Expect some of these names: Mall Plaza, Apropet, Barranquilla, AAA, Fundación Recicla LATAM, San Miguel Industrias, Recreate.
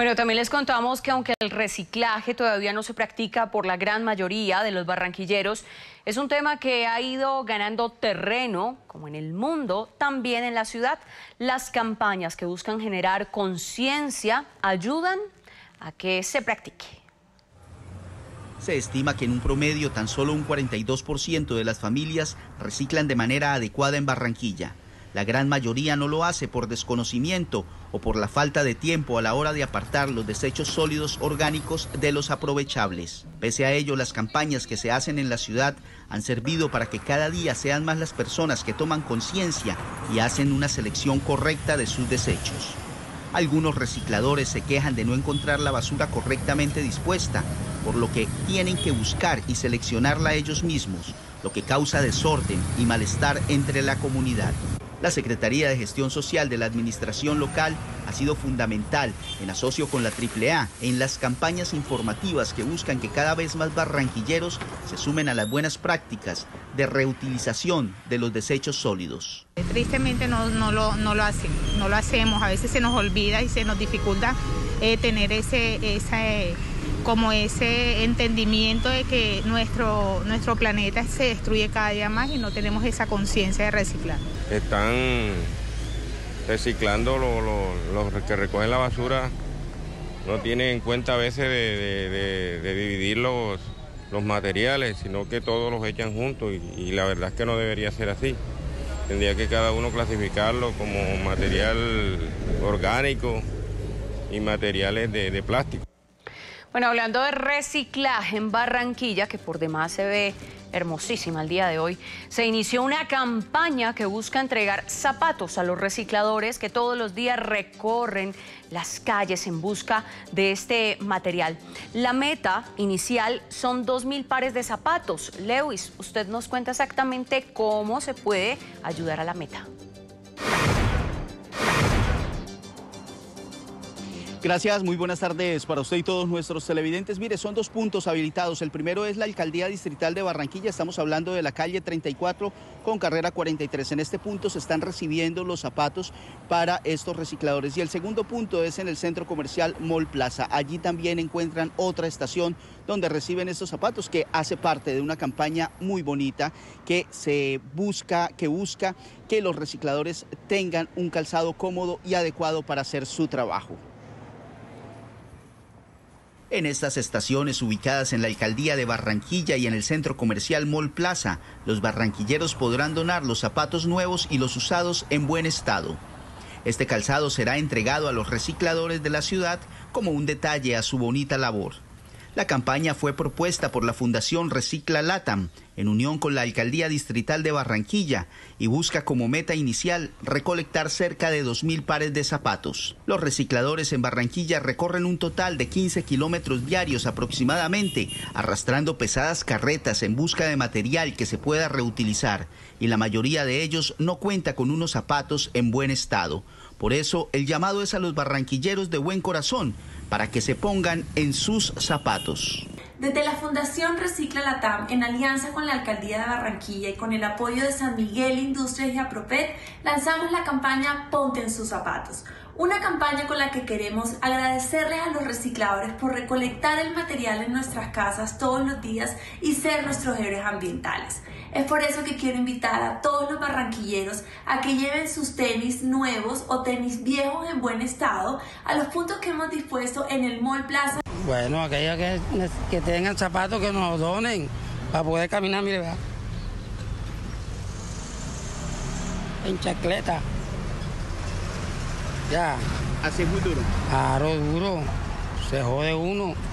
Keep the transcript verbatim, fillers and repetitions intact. Bueno, también les contamos que aunque el reciclaje todavía no se practica por la gran mayoría de los barranquilleros, es un tema que ha ido ganando terreno, como en el mundo, también en la ciudad. Las campañas que buscan generar conciencia ayudan a que se practique. Se estima que en un promedio tan solo un cuarenta y dos por ciento de las familias reciclan de manera adecuada en Barranquilla. La gran mayoría no lo hace por desconocimiento o por la falta de tiempo a la hora de apartar los desechos sólidos orgánicos de los aprovechables. Pese a ello, las campañas que se hacen en la ciudad han servido para que cada día sean más las personas que toman conciencia y hacen una selección correcta de sus desechos. Algunos recicladores se quejan de no encontrar la basura correctamente dispuesta, por lo que tienen que buscar y seleccionarla ellos mismos, lo que causa desorden y malestar entre la comunidad. La Secretaría de Gestión Social de la Administración Local ha sido fundamental en asocio con la triple A en las campañas informativas que buscan que cada vez más barranquilleros se sumen a las buenas prácticas de reutilización de los desechos sólidos. Tristemente no, no, lo, no lo hacen, no lo hacemos, a veces se nos olvida y se nos dificulta eh, tener ese, ese, como ese entendimiento de que nuestro, nuestro planeta se destruye cada día más y no tenemos esa conciencia de reciclar. Están reciclando los lo, lo que recogen la basura, no tienen en cuenta a veces de, de, de, de dividir los, los materiales, sino que todos los echan juntos y, y la verdad es que no debería ser así. Tendría que cada uno clasificarlo como material orgánico y materiales de, de plástico. Bueno, hablando de reciclaje en Barranquilla, que por demás se ve hermosísima el día de hoy, se inició una campaña que busca entregar zapatos a los recicladores que todos los días recorren las calles en busca de este material. La meta inicial son dos mil pares de zapatos. Lewis, usted nos cuenta exactamente cómo se puede ayudar a la meta. Gracias, muy buenas tardes para usted y todos nuestros televidentes. Mire, son dos puntos habilitados. El primero es la Alcaldía Distrital de Barranquilla. Estamos hablando de la calle treinta y cuatro con carrera cuarenta y tres. En este punto se están recibiendo los zapatos para estos recicladores. Y el segundo punto es en el centro comercial Mall Plaza. Allí también encuentran otra estación donde reciben estos zapatos, que hace parte de una campaña muy bonita que se busca, que busca que los recicladores tengan un calzado cómodo y adecuado para hacer su trabajo. En estas estaciones ubicadas en la Alcaldía de Barranquilla y en el centro comercial Mall Plaza, los barranquilleros podrán donar los zapatos nuevos y los usados en buen estado. Este calzado será entregado a los recicladores de la ciudad como un detalle a su bonita labor. La campaña fue propuesta por la Fundación Recicla LATAM en unión con la Alcaldía Distrital de Barranquilla y busca como meta inicial recolectar cerca de dos mil pares de zapatos. Los recicladores en Barranquilla recorren un total de quince kilómetros diarios aproximadamente, arrastrando pesadas carretas en busca de material que se pueda reutilizar, y la mayoría de ellos no cuenta con unos zapatos en buen estado. Por eso el llamado es a los barranquilleros de buen corazón para que se pongan en sus zapatos. Desde la Fundación Recicla LATAM, en alianza con la Alcaldía de Barranquilla y con el apoyo de San Miguel Industrias y Apropet, lanzamos la campaña Ponte en sus zapatos. Una campaña con la que queremos agradecerles a los recicladores por recolectar el material en nuestras casas todos los días y ser nuestros héroes ambientales. Es por eso que quiero invitar a todos los barranquilleros a que lleven sus tenis nuevos o tenis viejos en buen estado a los puntos que hemos dispuesto en el Mall Plaza. Bueno, aquellos que, que tengan zapatos que nos donen para poder caminar, mire, vea. En chacleta. Ya. Así es muy duro. Claro, duro. Se jode uno.